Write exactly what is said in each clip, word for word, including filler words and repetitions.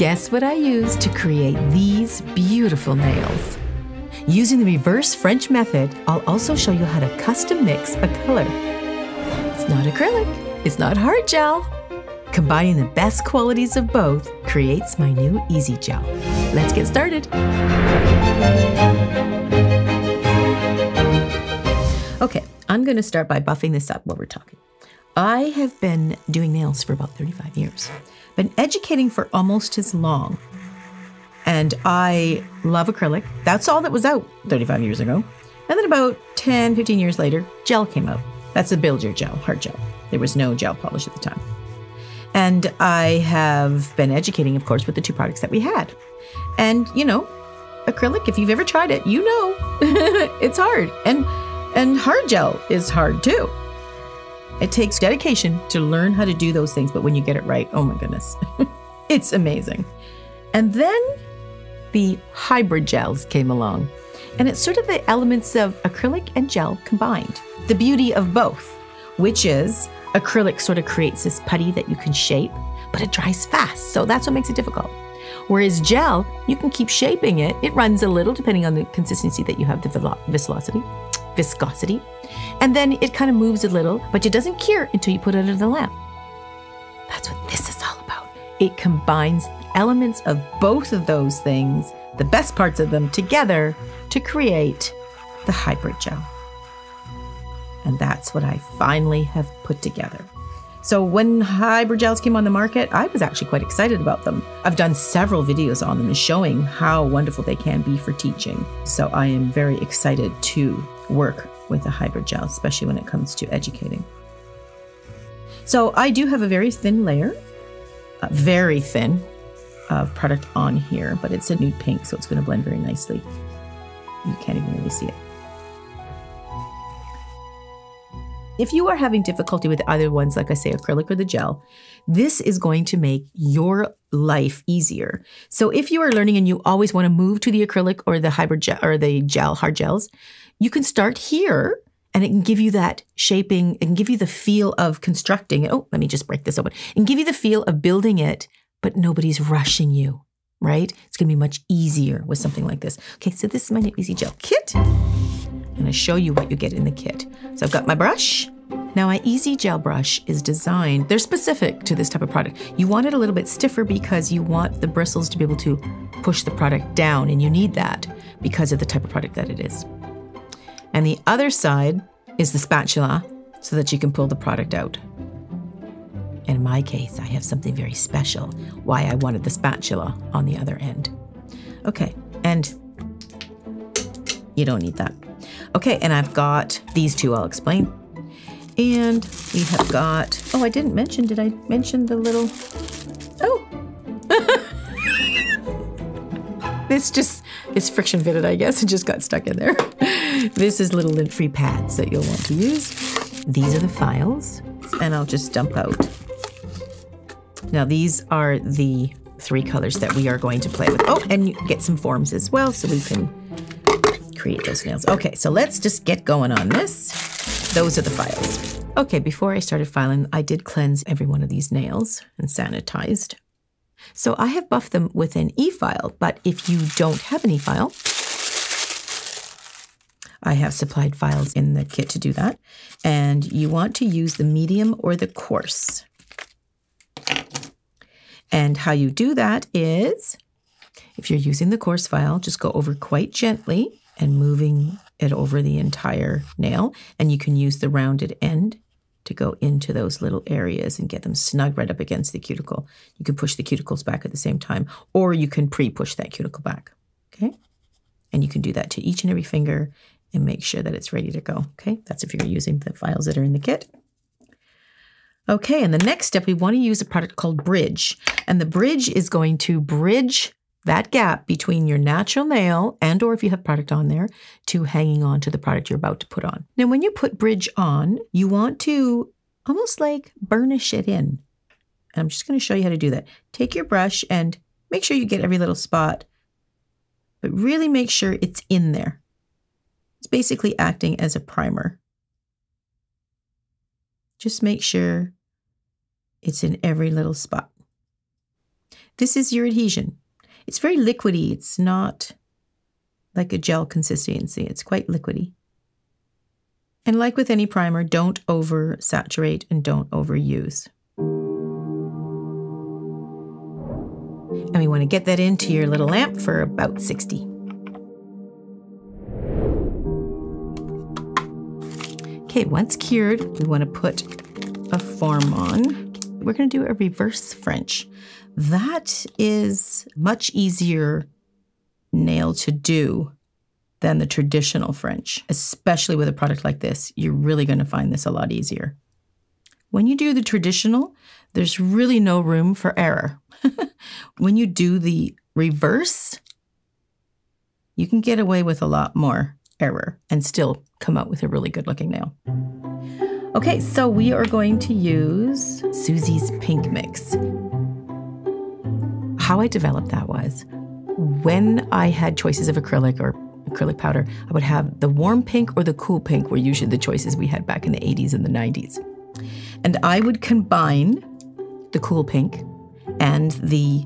Guess what I used to create these beautiful nails? Using the reverse French method, I'll also show you how to custom mix a color. It's not acrylic, it's not hard gel. Combining the best qualities of both creates my new Easy Gel. Let's get started. Okay, I'm gonna start by buffing this up while we're talking. I have been doing nails for about thirty-five years. Been educating for almost as long. And I love acrylic. That's all that was out thirty-five years ago. And then about ten, fifteen years later, gel came out. That's a builder gel, hard gel. There was no gel polish at the time. And I have been educating, of course, with the two products that we had. And, you know, acrylic, if you've ever tried it, you know, it's hard. And, and hard gel is hard too. It takes dedication to learn how to do those things, but when you get it right, oh my goodness, it's amazing. And then the hybrid gels came along, and it's sort of the elements of acrylic and gel combined. The beauty of both, which is acrylic sort of creates this putty that you can shape, but it dries fast, so that's what makes it difficult. Whereas gel, you can keep shaping it. It runs a little depending on the consistency that you have, the velo- viscosity. viscosity. And then it kind of moves a little, but it doesn't cure until you put it under the lamp. That's what this is all about. It combines elements of both of those things, the best parts of them together to create the hybrid gel. And that's what I finally have put together. So when hybrid gels came on the market, I was actually quite excited about them. I've done several videos on them showing how wonderful they can be for teaching. So I am very excited to work with a hybrid gel, especially when it comes to educating. So I do have a very thin layer, uh, very thin of product on here, but it's a nude pink, so it's gonna blend very nicely. You can't even really see it. If you are having difficulty with either ones, like I say, acrylic or the gel, this is going to make your life easier. So if you are learning and you always want to move to the acrylic or the hybrid gel or the gel, hard gels, you can start here and it can give you that shaping, it can give you the feel of constructing. Oh, let me just break this open. It can give you the feel of building it, but nobody's rushing you, right? It's gonna be much easier with something like this. Okay, so this is my new Easy Gel kit. I'm gonna show you what you get in the kit. So I've got my brush. Now my Easy Gel brush is designed, they're specific to this type of product. You want it a little bit stiffer because you want the bristles to be able to push the product down, and you need that because of the type of product that it is. And the other side is the spatula so that you can pull the product out. And in my case, I have something very special, why I wanted the spatula on the other end. Okay, and you don't need that. Okay, and I've got these two, I'll explain. And we have got, oh, I didn't mention, did I mention the little, oh. This just, it's friction fitted, I guess. It just got stuck in there. This is little lint-free pads that you'll want to use. These are the files, and I'll just dump out. Now these are the three colors that we are going to play with. Oh, and you get some forms as well, so we can create those nails. Okay, so let's just get going on this. Those are the files. Okay, before I started filing, I did cleanse every one of these nails and sanitized. So I have buffed them with an e-file, but if you don't have an e-file, I have supplied files in the kit to do that. And you want to use the medium or the coarse. And how you do that is, if you're using the coarse file, just go over quite gently and moving it over the entire nail. And you can use the rounded end to go into those little areas and get them snug right up against the cuticle. You can push the cuticles back at the same time, or you can pre-push that cuticle back, okay? And you can do that to each and every finger and make sure that it's ready to go, okay? That's if you're using the files that are in the kit. Okay, and the next step, we wanna use a product called Bridge. And the Bridge is going to bridge that gap between your natural nail and or if you have product on there to hanging on to the product you're about to put on. Now, when you put Bridge on, you want to almost like burnish it in. And I'm just going to show you how to do that. Take your brush and make sure you get every little spot, but really make sure it's in there. It's basically acting as a primer. Just make sure it's in every little spot. This is your adhesion. It's very liquidy. It's not like a gel consistency. It's quite liquidy. And like with any primer, don't over-saturate and don't overuse. And we want to get that into your little lamp for about sixty. Okay, once cured, we want to put a form on. We're going to do a reverse French. That is much easier nail to do than the traditional French, especially with a product like this. You're really going to find this a lot easier. When you do the traditional, there's really no room for error. When you do the reverse, you can get away with a lot more error and still come out with a really good looking nail. Okay, so we are going to use Suzie's Pink Mix. How I developed that was, when I had choices of acrylic or acrylic powder, I would have the warm pink or the cool pink were usually the choices we had back in the eighties and the nineties. And I would combine the cool pink and the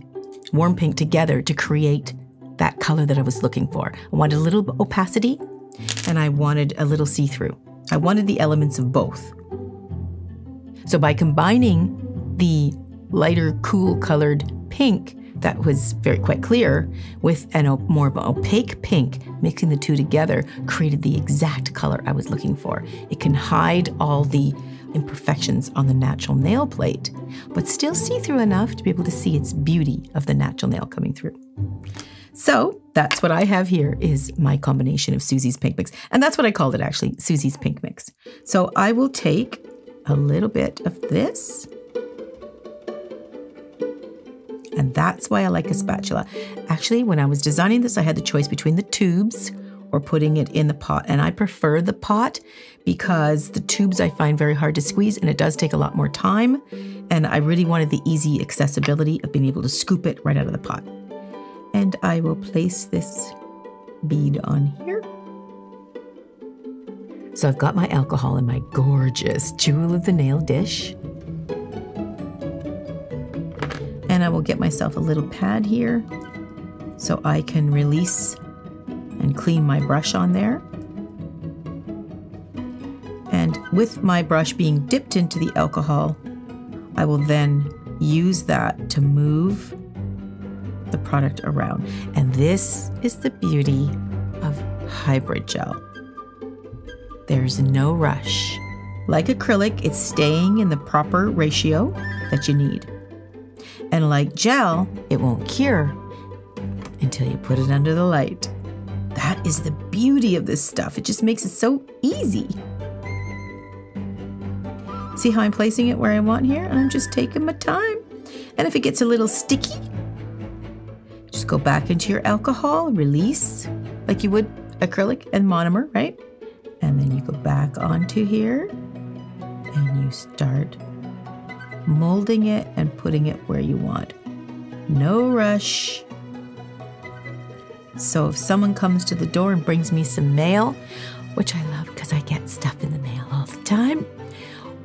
warm pink together to create that color that I was looking for. I wanted a little opacity and I wanted a little see-through. I wanted the elements of both. So by combining the lighter, cool colored pink that was very quite clear with an op more of an opaque pink, mixing the two together created the exact color I was looking for. It can hide all the imperfections on the natural nail plate, but still see through enough to be able to see its beauty of the natural nail coming through. So that's what I have here is my combination of Suzie's Pink Mix. And that's what I called it actually, Suzie's Pink Mix. So I will take a little bit of this. And that's why I like a spatula. Actually, when I was designing this, I had the choice between the tubes or putting it in the pot. And I prefer the pot because the tubes I find very hard to squeeze and it does take a lot more time. And I really wanted the easy accessibility of being able to scoop it right out of the pot. And I will place this bead on here. So I've got my alcohol in my gorgeous Jewel of the Nail dish. And I will get myself a little pad here so I can release and clean my brush on there. And with my brush being dipped into the alcohol, I will then use that to move the product around. And this is the beauty of hybrid gel. There's no rush. Like acrylic, it's staying in the proper ratio that you need. And like gel, it won't cure until you put it under the light. That is the beauty of this stuff. It just makes it so easy. See how I'm placing it where I want here? And I'm just taking my time. And if it gets a little sticky, just go back into your alcohol, release, like you would acrylic and monomer, right? And then you go back onto here and you start molding it and putting it where you want. No rush. So if someone comes to the door and brings me some mail, which I love because I get stuff in the mail all the time,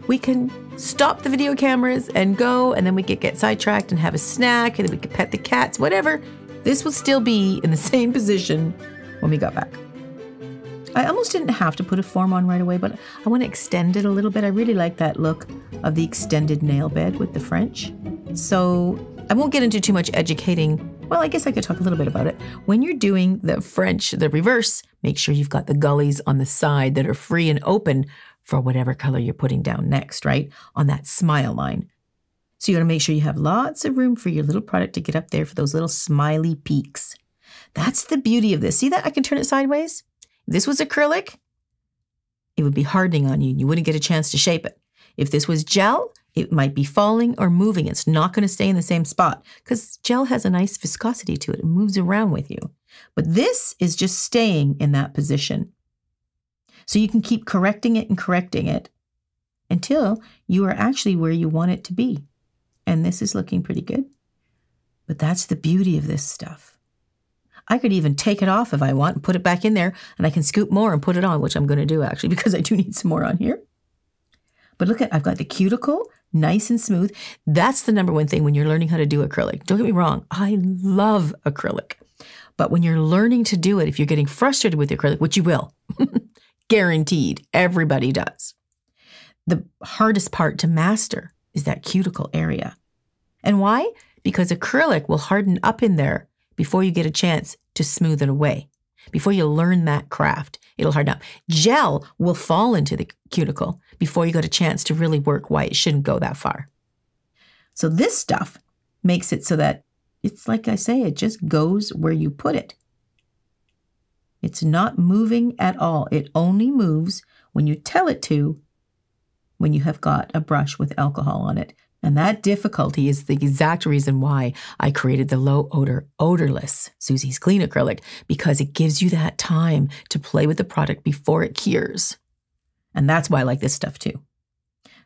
we can stop the video cameras and go, and then we could get sidetracked and have a snack, and then we could pet the cats, whatever. This will still be in the same position when we got back. I almost didn't have to put a form on right away, but I want to extend it a little bit. I really like that look of the extended nail bed with the French. So I won't get into too much educating. Well, I guess I could talk a little bit about it. When you're doing the French, the reverse, make sure you've got the gullies on the side that are free and open for whatever color you're putting down next, right? On that smile line. So you want to make sure you have lots of room for your little product to get up there for those little smiley peaks. That's the beauty of this. See that? I can turn it sideways. If this was acrylic, it would be hardening on you. You wouldn't get a chance to shape it. If this was gel, it might be falling or moving. It's not going to stay in the same spot because gel has a nice viscosity to it. It moves around with you. But this is just staying in that position. So you can keep correcting it and correcting it until you are actually where you want it to be. And this is looking pretty good. But that's the beauty of this stuff. I could even take it off if I want and put it back in there, and I can scoop more and put it on, which I'm going to do actually because I do need some more on here. But look at, I've got the cuticle, nice and smooth. That's the number one thing when you're learning how to do acrylic. Don't get me wrong, I love acrylic. But when you're learning to do it, if you're getting frustrated with acrylic, which you will, guaranteed, everybody does. The hardest part to master is that cuticle area. And why? Because acrylic will harden up in there before you get a chance to smooth it away. Before you learn that craft, it'll harden up. Gel will fall into the cuticle before you got a chance to really work why it shouldn't go that far. So this stuff makes it so that it's like I say, it just goes where you put it. It's not moving at all. It only moves when you tell it to, when you have got a brush with alcohol on it. And that difficulty is the exact reason why I created the Low Odor Odorless Susie's Clean Acrylic, because it gives you that time to play with the product before it cures. And that's why I like this stuff too.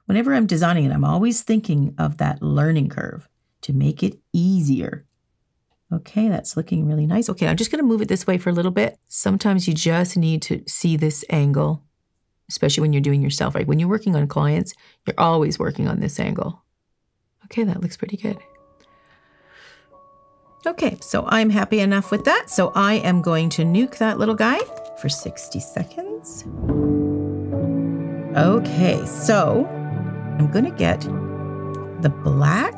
Whenever I'm designing it, I'm always thinking of that learning curve to make it easier. Okay, that's looking really nice. Okay, I'm just gonna move it this way for a little bit. Sometimes you just need to see this angle, especially when you're doing yourself, right? When you're working on clients, you're always working on this angle. Okay, that looks pretty good. Okay, so I'm happy enough with that. So I am going to nuke that little guy for sixty seconds. Okay, so I'm gonna get the black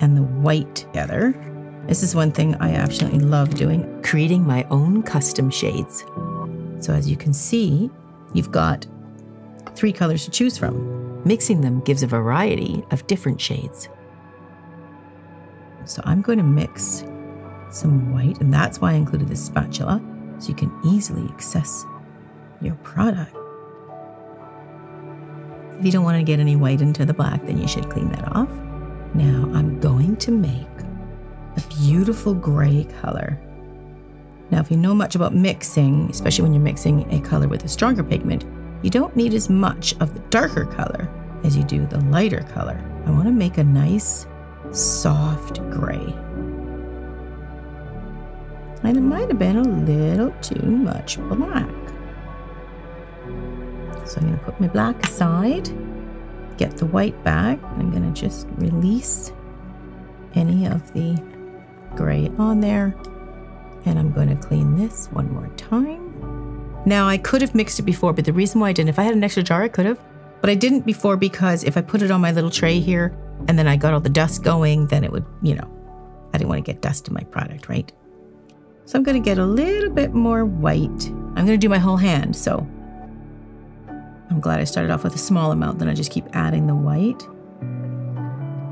and the white together. This is one thing I absolutely love doing, creating my own custom shades. So as you can see, you've got three colors to choose from. Mixing them gives a variety of different shades. So I'm going to mix some white, and that's why I included this spatula, so you can easily access your product. If you don't want to get any white into the black, then you should clean that off. Now I'm going to make a beautiful gray color. Now, if you know much about mixing, especially when you're mixing a color with a stronger pigment, you don't need as much of the darker color as you do the lighter color. I want to make a nice, soft gray. And it might have been a little too much black. So I'm going to put my black aside, get the white back, and I'm going to just release any of the gray on there. And I'm going to clean this one more time. Now, I could have mixed it before, but the reason why I didn't, if I had an extra jar, I could have, but I didn't before because if I put it on my little tray here and then I got all the dust going, then it would, you know, I didn't want to get dust in my product, right? So I'm going to get a little bit more white. I'm going to do my whole hand, so I'm glad I started off with a small amount, then I just keep adding the white.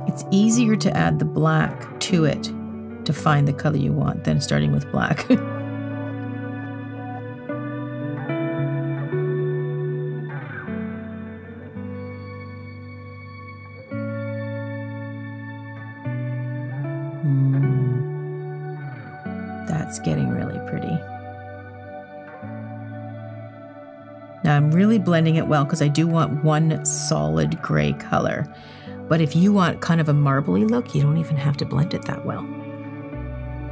It's easier to add the black to it to find the color you want than starting with black. That's getting really pretty. Now I'm really blending it well because I do want one solid gray color. But if you want kind of a marbly look, you don't even have to blend it that well.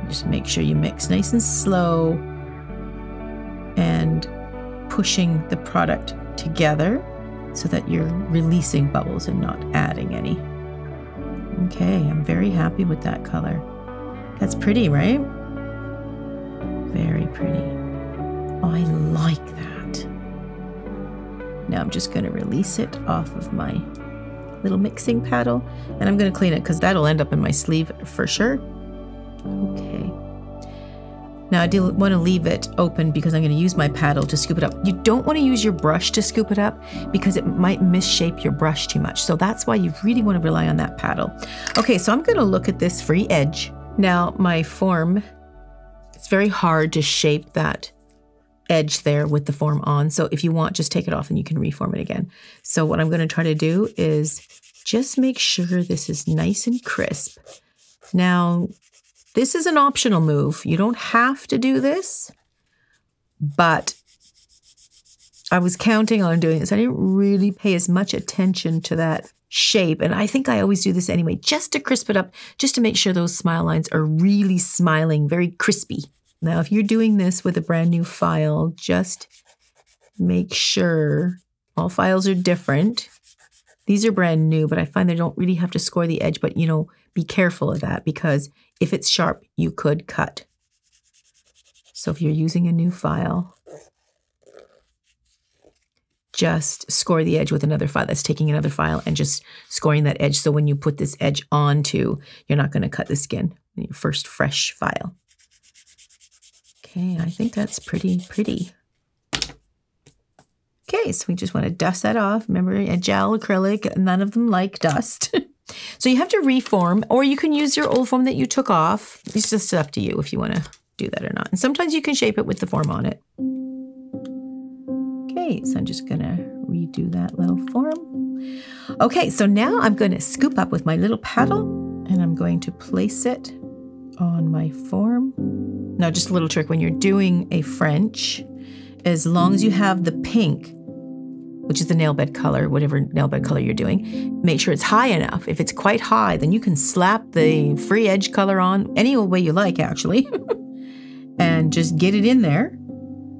Just make sure you mix nice and slow and pushing the product together so that you're releasing bubbles and not adding any. Okay, I'm very happy with that color. That's pretty, right? Very pretty. I like that. Now I'm just going to release it off of my little mixing paddle, and I'm going to clean it because that'll end up in my sleeve for sure. Okay. Now I do want to leave it open because I'm going to use my paddle to scoop it up. You don't want to use your brush to scoop it up because it might misshape your brush too much. So that's why you really want to rely on that paddle. Okay, so I'm going to look at this free edge. Now my form, it's very hard to shape that edge there with the form on. So if you want, just take it off and you can reform it again. So what I'm going to try to do is just make sure this is nice and crisp. Now, this is an optional move. You don't have to do this, but I was counting on doing this. I didn't really pay as much attention to that shape. And I think I always do this anyway, just to crisp it up, just to make sure those smile lines are really smiling, very crispy. Now, if you're doing this with a brand new file, just make sure all files are different. These are brand new, but I find they don't really have to score the edge, but you know, be careful of that because if it's sharp, you could cut. So if you're using a new file, just score the edge with another file. That's taking another file and just scoring that edge. So when you put this edge onto, you're not going to cut the skin in your first fresh file. Okay, I think that's pretty pretty. Okay, so we just want to dust that off. Remember, a gel, acrylic, none of them like dust. So you have to reform, or you can use your old form that you took off. It's just up to you if you want to do that or not. And sometimes you can shape it with the form on it. Okay, so I'm just going to redo that little form. Okay, so now I'm going to scoop up with my little paddle, and I'm going to place it on my form. Now, just a little trick when you're doing a French, as long as you have the pink, which is the nail bed color, whatever nail bed color you're doing, make sure it's high enough. If it's quite high, then you can slap the free edge color on any old way you like, actually, and just get it in there.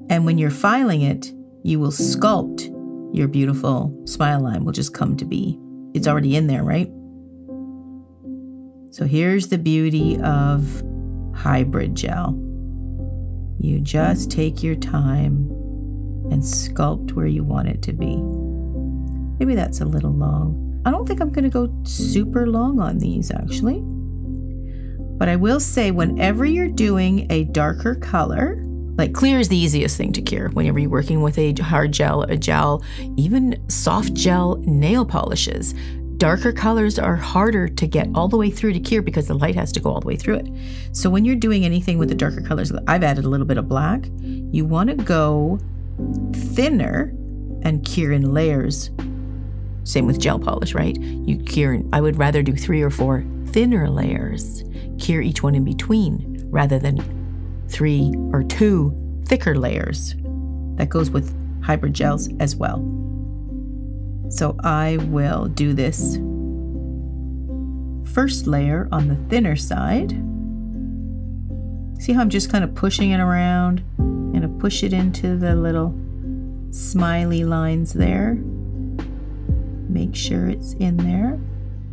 And when you're filing it, you will sculpt your beautiful smile line, will just come to be. It's already in there, right? So here's the beauty of hybrid gel. You just take your time and sculpt where you want it to be. Maybe that's a little long. I don't think I'm gonna go super long on these actually, but I will say whenever you're doing a darker color, like clear is the easiest thing to cure whenever you're working with a hard gel, a gel, even soft gel nail polishes. Darker colors are harder to get all the way through to cure because the light has to go all the way through it. So when you're doing anything with the darker colors, I've added a little bit of black, you want to go thinner and cure in layers. Same with gel polish, right? You cure, I would rather do three or four thinner layers, cure each one in between rather than three or two thicker layers. That goes with hybrid gels as well. So I will do this first layer on the thinner side. See how I'm just kind of pushing it around? I'm gonna push it into the little smiley lines there. Make sure it's in there.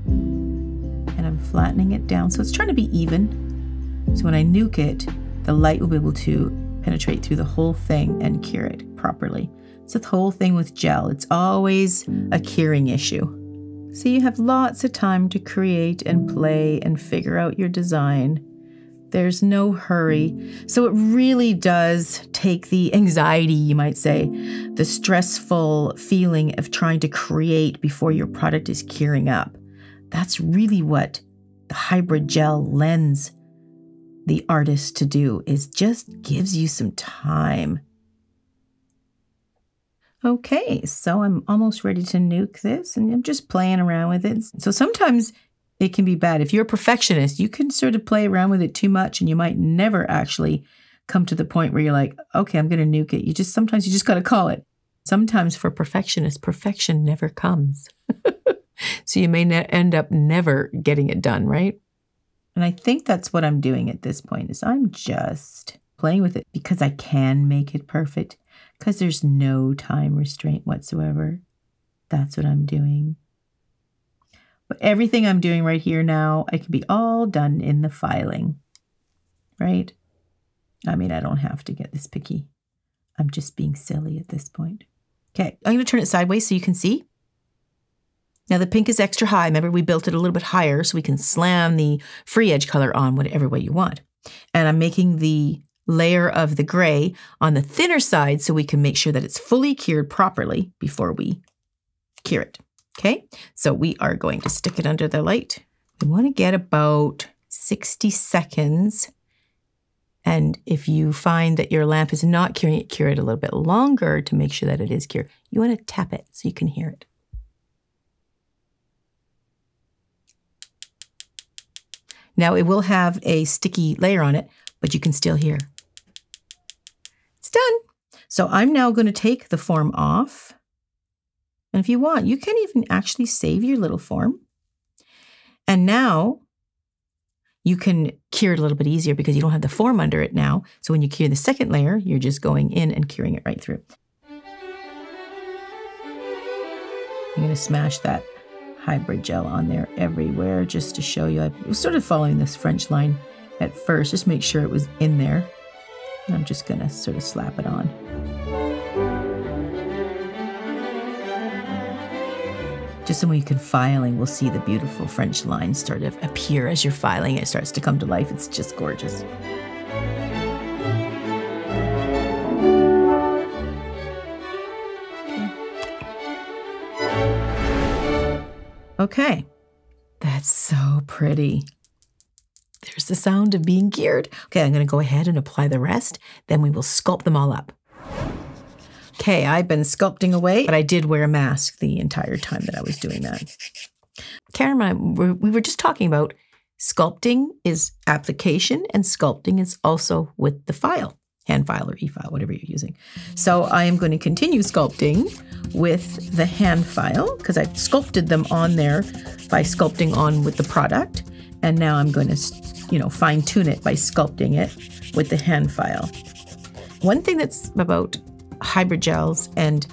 And I'm flattening it down. So it's trying to be even. So when I nuke it, the light will be able to penetrate through the whole thing and cure it properly. It's the whole thing with gel. It's always a curing issue. So you have lots of time to create and play and figure out your design. There's no hurry. So it really does take the anxiety, you might say, the stressful feeling of trying to create before your product is curing up. That's really what the hybrid gel lends the artist to do, is just gives you some time. Okay, so I'm almost ready to nuke this and I'm just playing around with it. So sometimes it can be bad. If you're a perfectionist, you can sort of play around with it too much and you might never actually come to the point where you're like, okay, I'm going to nuke it. You just, sometimes you just got to call it. Sometimes for perfectionists, perfection never comes. So you may end up never getting it done, right? And I think that's what I'm doing at this point is I'm just playing with it because I can make it perfect. Because there's no time restraint whatsoever. That's what I'm doing. But everything I'm doing right here now, I can be all done in the filing, right? I mean, I don't have to get this picky. I'm just being silly at this point. Okay, I'm going to turn it sideways so you can see. Now the pink is extra high. Remember, we built it a little bit higher so we can slam the free edge color on whatever way you want. And I'm making the layer of the gray on the thinner side so we can make sure that it's fully cured properly before we cure it. Okay, so we are going to stick it under the light. We want to get about sixty seconds. And if you find that your lamp is not curing it, cure it a little bit longer to make sure that it is cured. You want to tap it so you can hear it. Now it will have a sticky layer on it, but you can still hear. It's done. So I'm now going to take the form off. And if you want, you can even actually save your little form. And now you can cure it a little bit easier because you don't have the form under it now. So when you cure the second layer, you're just going in and curing it right through. I'm going to smash that Hybrid Gel on there everywhere just to show you. I was sort of following this French line at first, just make sure it was in there. And I'm just gonna sort of slap it on. Just so when you can filing, we'll see the beautiful French line sort of appear as you're filing. It starts to come to life. It's just gorgeous. Okay, that's so pretty. There's the sound of being geared. Okay, I'm gonna go ahead and apply the rest, then we will sculpt them all up. Okay, I've been sculpting away, but I did wear a mask the entire time that I was doing that. Karen and I, we were just talking about sculpting is application and sculpting is also with the file, hand file or e-file, whatever you're using. So I am going to continue sculpting with the hand file because I've sculpted them on there by sculpting on with the product, and now I'm going to, you know, fine tune it by sculpting it with the hand file. One thing that's about hybrid gels and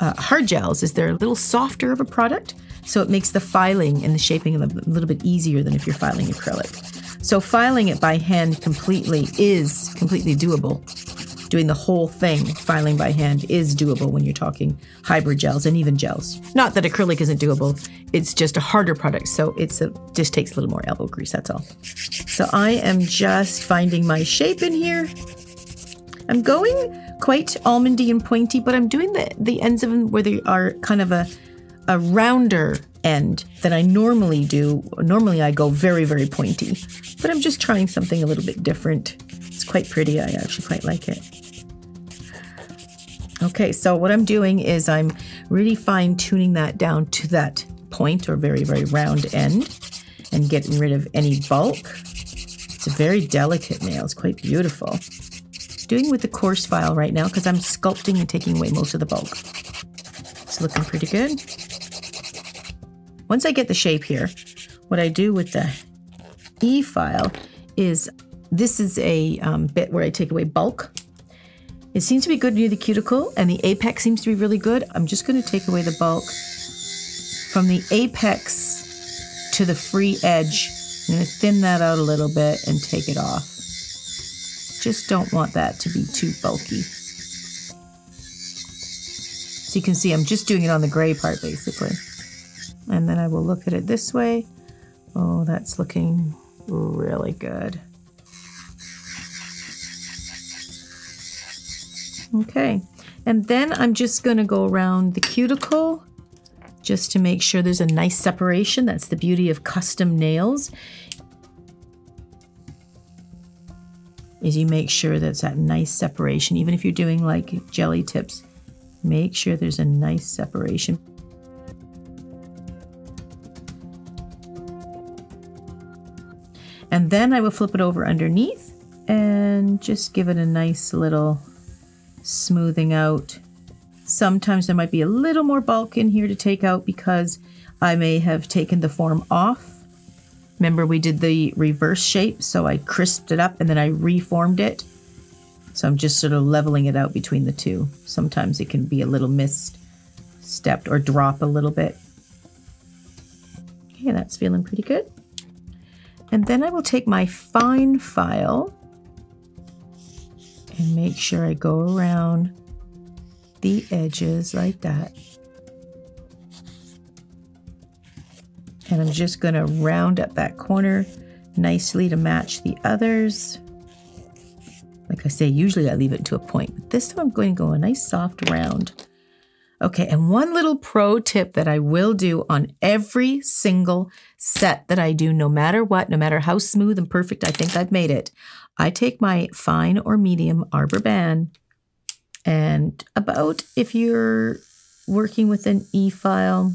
uh, hard gels is they're a little softer of a product, so it makes the filing and the shaping a little bit easier than if you're filing acrylic. So filing it by hand completely is completely doable. Doing the whole thing, filing by hand, is doable when you're talking hybrid gels and even gels. Not that acrylic isn't doable, it's just a harder product, so it's a, just takes a little more elbow grease, that's all. So I am just finding my shape in here. I'm going quite almondy and pointy, but I'm doing the, the ends of them where they are kind of a, a rounder end than I normally do. Normally I go very, very pointy, but I'm just trying something a little bit different. It's quite pretty, I actually quite like it. Okay, so what I'm doing is I'm really fine-tuning that down to that point or very, very round end and getting rid of any bulk. It's a very delicate nail. It's quite beautiful. Doing with the coarse file right now because I'm sculpting and taking away most of the bulk. It's looking pretty good. Once I get the shape here, what I do with the e-file is this is a um, bit where I take away bulk. It seems to be good near the cuticle and the apex seems to be really good. I'm just going to take away the bulk from the apex to the free edge. I'm going to thin that out a little bit and take it off. Just don't want that to be too bulky. So you can see I'm just doing it on the gray part basically. And then I will look at it this way. Oh, that's looking really good. Okay, and then I'm just gonna go around the cuticle just to make sure there's a nice separation. That's the beauty of custom nails, is you make sure that's that nice separation. Even if you're doing like jelly tips, make sure there's a nice separation. And then I will flip it over underneath and just give it a nice little smoothing out. Sometimes there might be a little more bulk in here to take out because I may have taken the form off. Remember we did the reverse shape, so I crisped it up and then I reformed it. So I'm just sort of leveling it out between the two. Sometimes it can be a little misstepped or drop a little bit. Okay, that's feeling pretty good. And then I will take my fine file and make sure I go around the edges like that. And I'm just gonna round up that corner nicely to match the others. Like I say, usually I leave it to a point, but this time I'm going to go a nice soft round. Okay, and one little pro tip that I will do on every single set that I do, no matter what, no matter how smooth and perfect I think I've made it, I take my fine or medium arbor band, and about, if you're working with an e-file,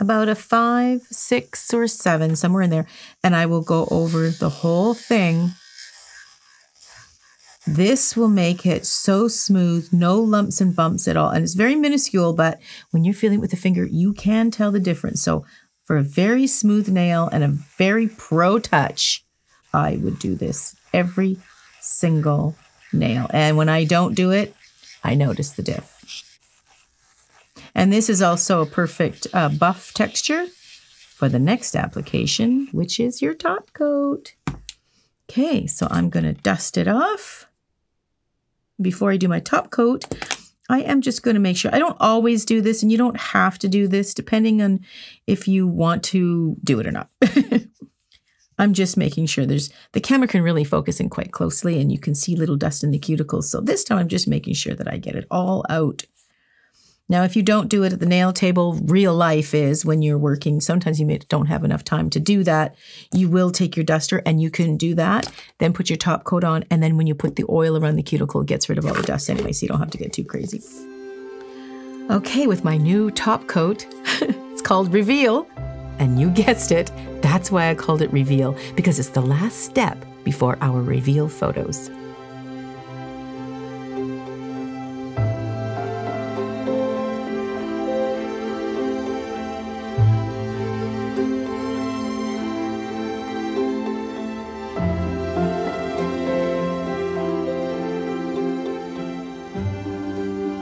about a five, six, or seven, somewhere in there, and I will go over the whole thing. This will make it so smooth, no lumps and bumps at all. And it's very minuscule, but when you're feeling it with the finger, you can tell the difference. So for a very smooth nail and a very pro touch, I would do this every single nail. And when I don't do it, I notice the diff. And this is also a perfect uh, buff texture for the next application, which is your top coat. Okay, so I'm going to dust it off. Before I do my top coat, I am just going to make sure. I don't always do this, and you don't have to do this depending on if you want to do it or not. I'm just making sure there's, the camera can really focus in quite closely and you can see little dust in the cuticles. So this time I'm just making sure that I get it all out. Now, if you don't do it at the nail table, real life is when you're working, sometimes you don't have enough time to do that. You will take your duster and you can do that, then put your top coat on. And then when you put the oil around the cuticle, it gets rid of all the dust anyway, so you don't have to get too crazy. Okay, with my new top coat, it's called Reveal. And you guessed it, that's why I called it Reveal, because it's the last step before our reveal photos.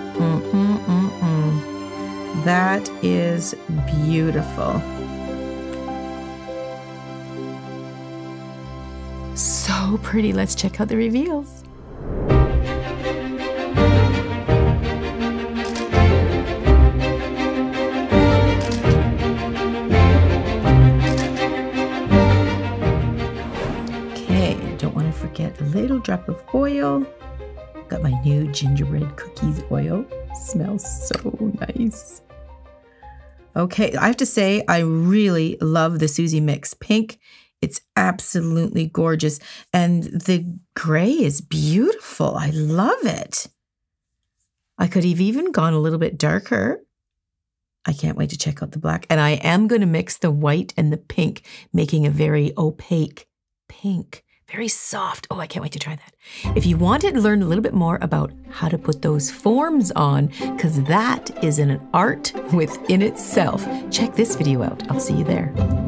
Mm-mm-mm-mm. That is beautiful. So pretty. Let's check out the reveals. Okay, don't want to forget a little drop of oil. Got my new gingerbread cookies oil. Smells so nice. Okay, I have to say I really love the Suzie's Mix Pink. It's absolutely gorgeous. And the gray is beautiful. I love it. I could have even gone a little bit darker. I can't wait to check out the black. And I am going to mix the white and the pink, making a very opaque pink, very soft. Oh, I can't wait to try that. If you want to learn a little bit more about how to put those forms on, because that is an art within itself, check this video out. I'll see you there.